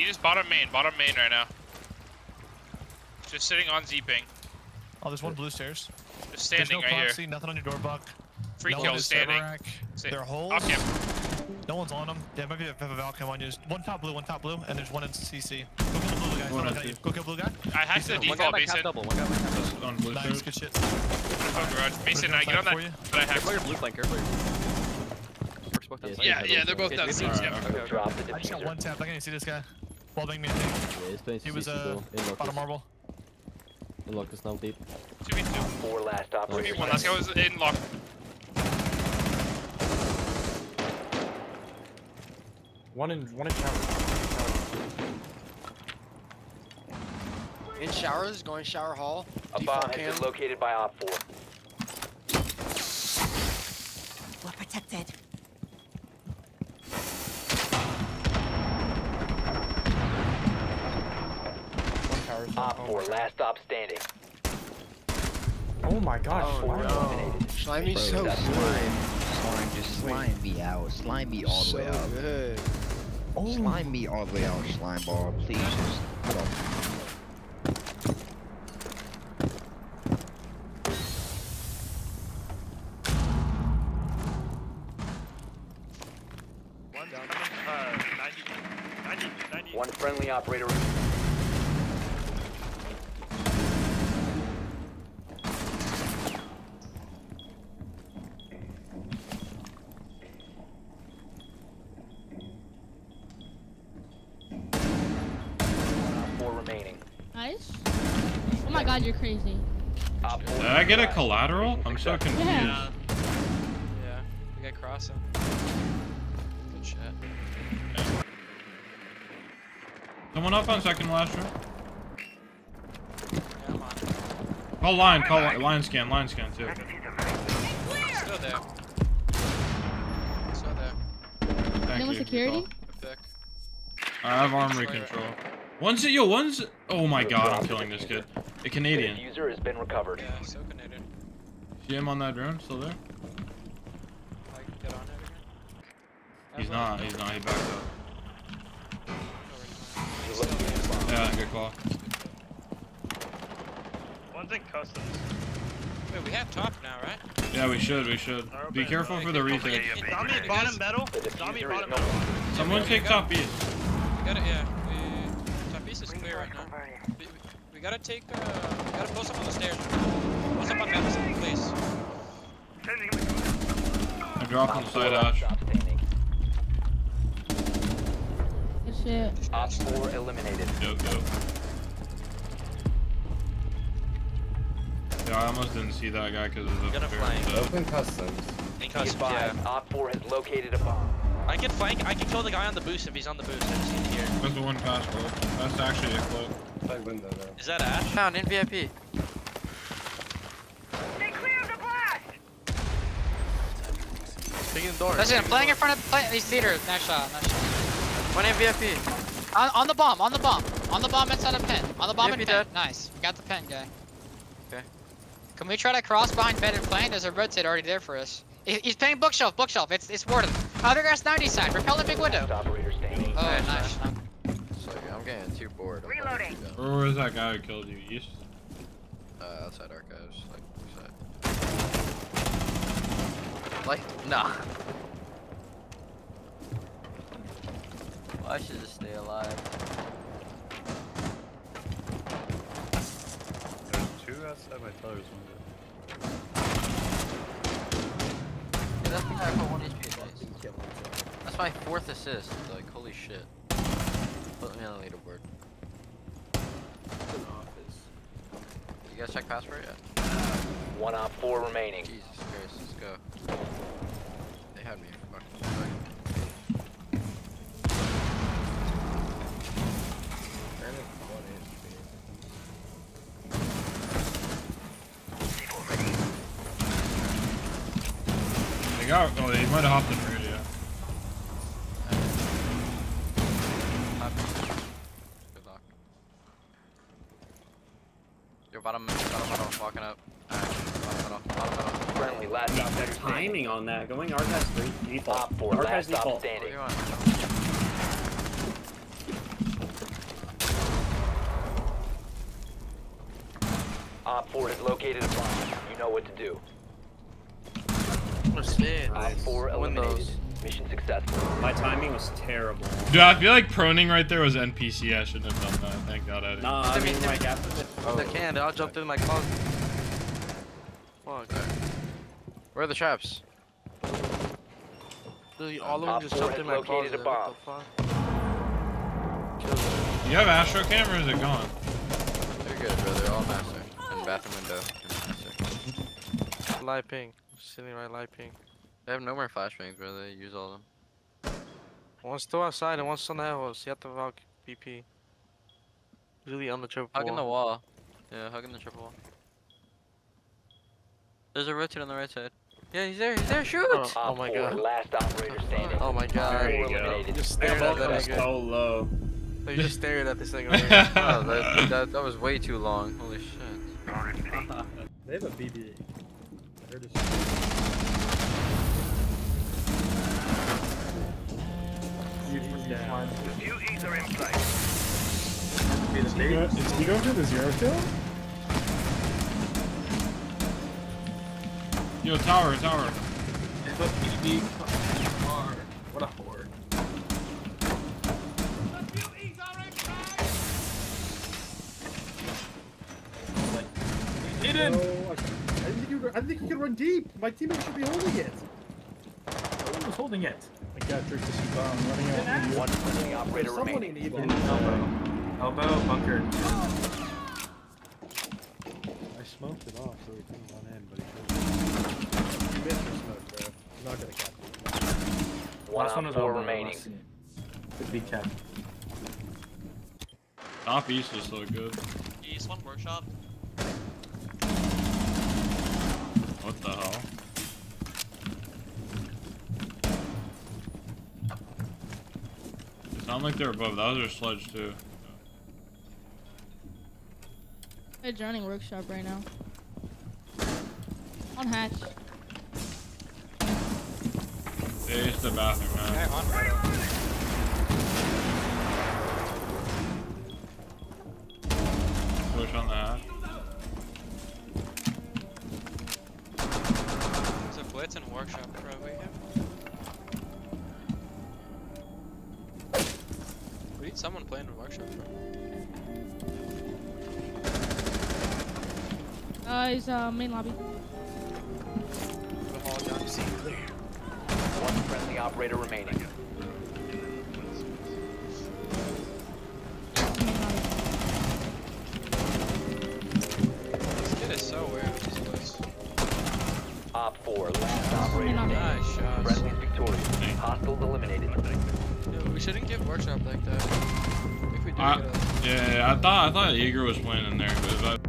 You just bottom main right now. Just sitting on Z-ping. Oh, there's one blue stairs. Just standing no right proxy, here. Nothing on your door, Buck. Free no kill standing. They're holes. Off camp. No one's on them. They might be a Valcam on you. There's one top blue, and there's one in CC. Go kill the blue guy. Go kill blue guy. I hacked the default Mason. One guy on blue. Nice, good shit. Garage. Mason, I get on that. But I hacked your blue flanker. Yeah, they're both down. I just got one tap. I can't see this guy. Wallbang me, I think. He was a bottom marble. In lock is now deep. 2v2. Four last operator. One last guy was in lock. One in shower. In showers, going shower hall. A bomb has been located by Op 4. We're protected. Op 4, last stop standing. Oh my gosh, Slime is so good. Slime me out. Slime me all the way out. Good. Oh. Slime me all the way out, Shlimeball. Please just put up. One down. 90. One friendly operator. Nice. Oh my god, you're crazy. Did I get a collateral? I'm so confused. Yeah. We got crossing. Good shit. Okay. Someone up on second last room. Yeah, I'm on. Call line. Line scan too. Still there. Thank you. Security? I have armory control. One's. Oh my god, I'm killing this kid. A Canadian. The user has been recovered. Yeah, so Canadian. See him on that drone? Still there? Like, get on over here? He's not. He backed up. Yeah, good call. One's in customs. Wait, we have top now, right? Yeah, we should. Be careful for the retake. Zombie bottom metal. Someone take top B. Got it, yeah. Is clear right now. We gotta take we gotta post up on the stairs. Post up on Madison, please. I dropped on the side ash. Good shit. Ops 4 eliminated. Go. Yeah, I almost didn't see that guy because it was up there. Open customs. In customs, yeah. Op 4 has located a bomb. I can flank, I can kill the guy on the boost if he's on the boost. I just need to hear. That's the one pass, bro. That's actually a clip. Side window, though. Is that Ash? Found in VIP. They cleared the blast! Taking the door. That's it, I'm playing in front of these theaters. Nice shot. One in VIP. On the bomb. On the bomb inside of pen. On the bomb and pen. Nice. We got the pen guy. Okay. Can we try to cross behind pen and plane? There's a rotate already there for us. He's playing bookshelf. It's Warden. Other guy's 90 side. Repel the big window. Oh, nice. So I'm getting too bored. Reloading. Where was that guy who killed you? East? Outside archives. Like, nah. Well, I should just stay alive. There's two outside my tellers window. That's my 4th assist, like holy shit. Put me on the leaderboard. You guys check password yet? One op 4 remaining. Jesus Christ, let's go. They had me fucking stuck. Oh, they might have hopped in for it, yeah. Good luck. Your bottom, walking up. Bottom, friendly, last stop. The timing on that, going archives default. Archives default. Standing. Op 4 has located a bomb. You know what to do. Op 4 eliminated. Mission successful. My timing was terrible. Dude, I feel like proning right there was NPC. I shouldn't have done that. Thank God I didn't. Nah, I mean, like, after the can, I'll jump in my closet. Fuck. Where are the traps? Literally, all of them just jumped in my closet. What the fuck? Do you have Astro Cam or is it gone? They're good, bro. They're all master. And bathroom window. Master. Light ping. Sitting right light ping. They have no more flashbangs, bro. They use all of them. One's still outside and one's on the house. You have to hug BP. Really on the triple wall. Hugging the wall. Yeah, hugging the triple wall. There's a rotate on the right side. Yeah, he's there. He's there. Shoot! Oh my god. Last operator standing. Oh my god. There you go. You just stared at that nigga. So low. You just stared at this thing over here. Oh, that was way too long. Holy shit. They have a BB. They're just... Yeah. UEs are in place. Is he going to the zero kill? Yo, tower. It's a PD. What a horde. The UEs are in place. He didn't. Oh, I think you can run deep. My teammate should be holding it. Who was holding it? Got tricked to shoot bomb, running out. One friendly operator remaining. Elbow bunker. I smoked it off so he couldn't run in, but he couldn't. You missed your smoke, bro. I'm not gonna cap it. Last one was over remaining. Could be cap. Top east is so good. East one workshop. What the hell? Sound like they're above. That was their sludge too. They're joining workshop right now. On hatch. They used the bathroom, man. Hey, on. Push on the hatch. There's a blitz in workshop right over here. We need someone playing in workshop, bro. He's main lobby. The hall down scene clear. One friendly operator remaining. This kid is so weird with this place. Op 4, last operator. Nice shots. Friendly's victorious. Hostiles eliminated. We shouldn't give workshop like that. If we do, yeah, I thought Eager was playing in there, but